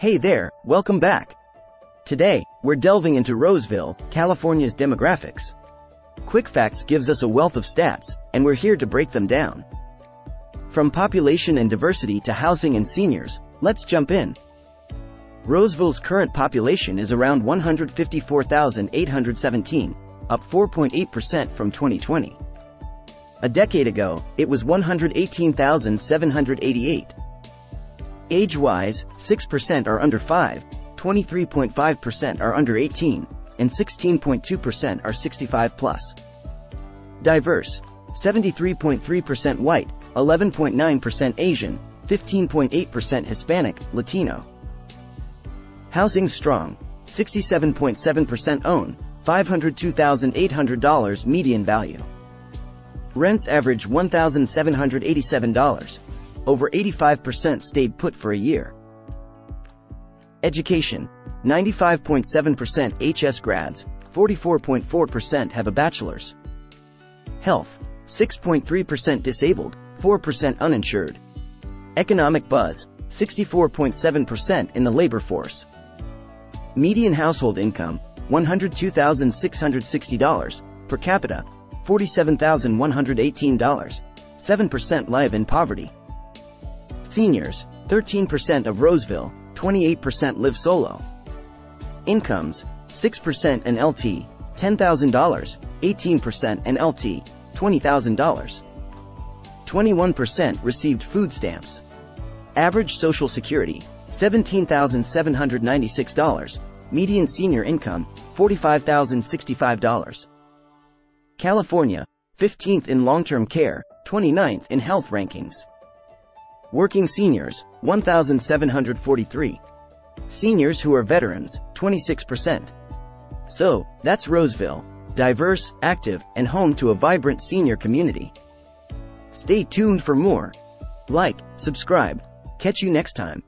Hey there, welcome back. Today, we're delving into Roseville, California's demographics. QuickFacts gives us a wealth of stats, and we're here to break them down. From population and diversity to housing and seniors, let's jump in. Roseville's current population is around 154,817, up 4.8% from 2020. A decade ago, it was 118,788. Age-wise, 6% are under 5, 23.5% are under 18, and 16.2% are 65+. Diverse, 73.3% white, 11.9% Asian, 15.8% Hispanic, Latino. Housing strong, 67.7% own, $502,800 median value. Rents average $1,787. Over 85% stayed put for a year. Education, 95.7% HS grads, 44.4% have a bachelor's. Health, 6.3% disabled, 4% uninsured. Economic buzz, 64.7% in the labor force. Median household income, $102,660, per capita, $47,118, 7% live in poverty. Seniors, 13% of Roseville, 28% live solo. Incomes, 6% and LT, $10,000, 18% and LT, $20,000. 21% received food stamps. Average Social Security, $17,796, median senior income, $45,065. California, 15th in long-term care, 29th in health rankings. Working seniors, 1,743. Seniors who are veterans, 26%. So, that's Roseville, diverse, active, and home to a vibrant senior community. Stay tuned for more. Like, subscribe. Catch you next time.